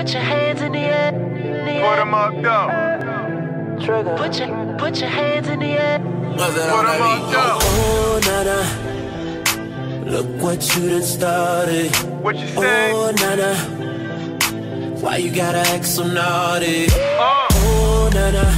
Put your hands in the air. Put them up, though. Trigger. Put your hands in the air. Put them up, though. Oh, nana. Look what you done started. What you say? Oh, nana. Why you gotta act so naughty? Oh, nana.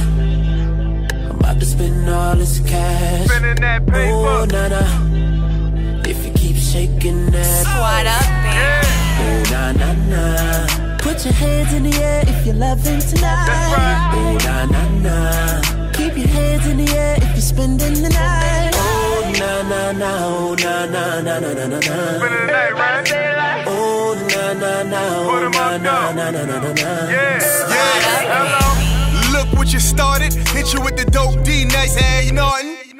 I'm about to spend all this cash. Spending that paper. Oh, nana. If you keep shaking that. Squat up, baby. Oh, nana, nana. Put your hands in the air if you're loving tonight. That's right. Oh, na, na, na. Keep your hands in the air if you're spending the night. Oh, na, na, na. Oh, na, na, na, na, na, na. Spending the night, right? Oh, na, na, na. Oh, na, na, na, na, na, na. Yeah, yeah. Hello. Look what you started. Hit you with the dope D. Nice, hey, you know it.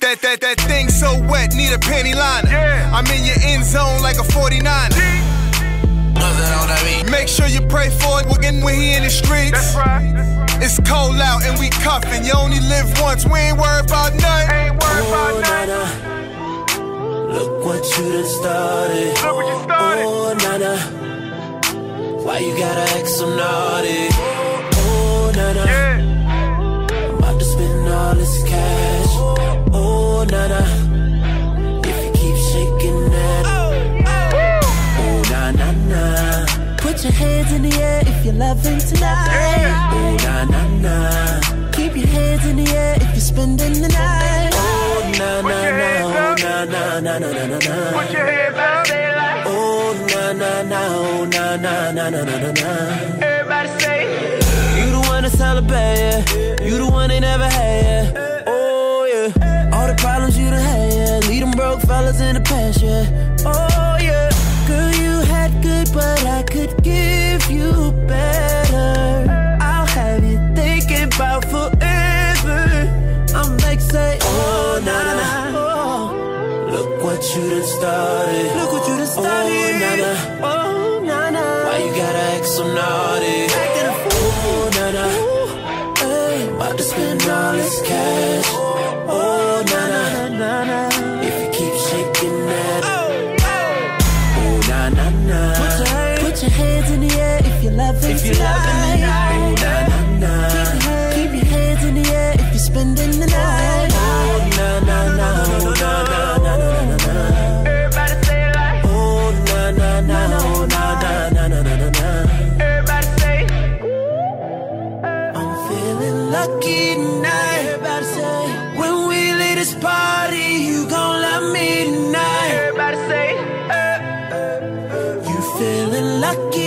That thing so wet. Need a panty liner. Yeah. I'm in your end zone like a 49er. Make sure you pray for it when he in the streets. That's right, that's right. It's cold out and we cuffin'. You only live once, we ain't worried about nothing. Ain't worried about nothing. Oh, nana, look what you done started. Look what you started. Oh, nana, why you gotta act so naughty? Oh, nana, yeah. I'm about to spend all this cash. Oh, nana, if you keep shaking that. Put your hands in the air if you're loving tonight. Yeah. Oh, na, na, na. Keep your hands in the air if you're spending the night. Oh, na, na, na. Oh, na, na, na, na, na. Put your hands up. Oh, na, na, na. Oh, na, na, na, na, na, na. Everybody say, you the one that's celebrating. Yeah. You the one they never had. Yeah. Oh, yeah. All the problems you done had. Yeah. Leave them broke fellas in the past, yeah. Oh, yeah. Girl, you had good, but I could give you better. I'll have you thinking about forever. I'm like, say, oh, nana, nana. Oh. Look what you done started. Look what you done started. Oh, nana, oh, nana. Why you gotta act so naughty? Oh, nana, hey, about to spend all this cash. Oh, nana, nana. If you're loving the night, oh, na, na, na. Keep your hands in the air if you're spending the night. Oh, na, na, na, oh, na, na, na, na, na, na. Everybody say it like. Oh, na, na, na, oh, na, na, na, na, na, na. Everybody say. I'm feeling lucky tonight. Everybody say. When we leave this party, you gon' love me tonight. Everybody say. You feeling lucky tonight.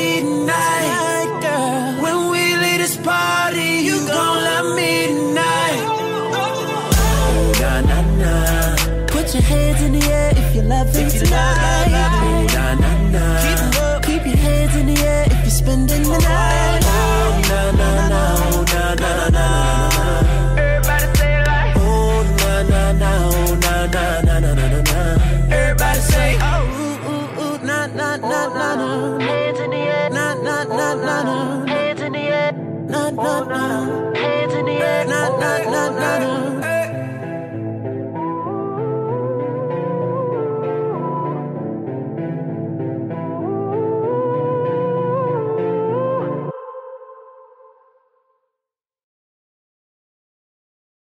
Put your hands in the air if you're loving tonight. Oh, na, na, na. Keep your hands in the air if you're spending.